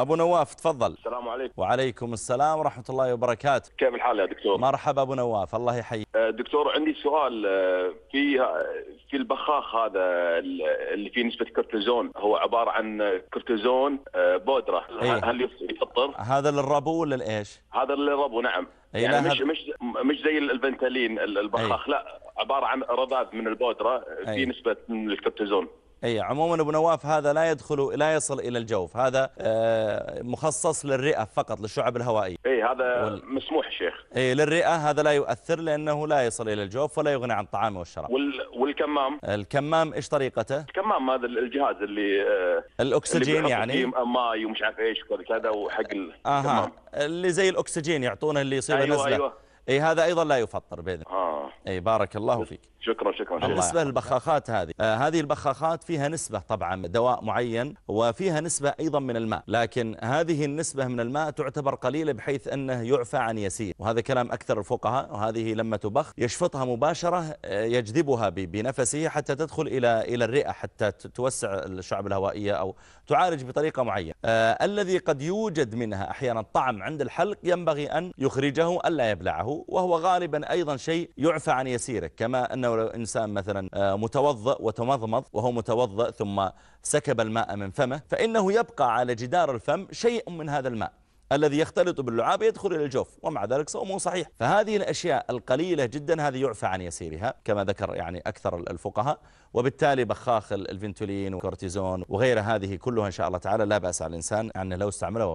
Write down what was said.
أبو نواف تفضل. السلام عليكم. وعليكم السلام ورحمة الله وبركاته. كيف الحال يا دكتور؟ مرحبا أبو نواف، الله يحييك. دكتور عندي سؤال، في البخاخ هذا اللي فيه نسبة كورتيزون، هو عبارة عن كورتيزون بودرة، هل يفطر؟ هذا للربو ولا لإيش؟ هذا للربو نعم. يعني مش زي الفنتولين البخاخ، لا عبارة عن رذاذ من البودرة في نسبة من الكورتيزون. اي عموما ابو نواف هذا لا يصل الى الجوف، هذا مخصص للرئه فقط، للشعب الهوائيه. اي هذا مسموح الشيخ. اي للرئه هذا لا يؤثر لانه لا يصل الى الجوف ولا يغني عن الطعام والشراب. والكمام؟ الكمام ايش طريقته؟ الكمام هذا الجهاز اللي الاكسجين اللي يعني ماي ومش عارف ايش كذا وحق الكمام. اللي زي الاكسجين يعطونه اللي يصير نزله. أيوة. اي هذا ايضا لا يفطر باذن الله. اي بارك الله فيك. شكرا. بالنسبه للبخاخات هذه، هذه البخاخات فيها نسبه طبعا دواء معين وفيها نسبه ايضا من الماء، لكن هذه النسبه من الماء تعتبر قليله بحيث انه يعفى عن يسير، وهذا كلام اكثر الفقهاء. وهذه لما تبخ يشفطها مباشره، يجذبها بنفسه حتى تدخل الى الرئه، حتى توسع الشعب الهوائيه او تعالج بطريقه معينه. الذي قد يوجد منها احيانا طعم عند الحلق ينبغي ان يخرجه الا يبلعه، وهو غالبا ايضا شيء يعفى عن يسيره، كما أنه لو إنسان مثلا متوضأ وتمضمض وهو متوضأ ثم سكب الماء من فمه، فإنه يبقى على جدار الفم شيء من هذا الماء الذي يختلط باللعاب يدخل إلى الجوف، ومع ذلك صومه صحيح. فهذه الأشياء القليلة جدا هذه يعفى عن يسيرها كما ذكر يعني أكثر الفقهاء، وبالتالي بخاخ الفنتولين وكورتيزون وغير هذه كلها إن شاء الله تعالى لا بأس على الإنسان أن لو استعمله.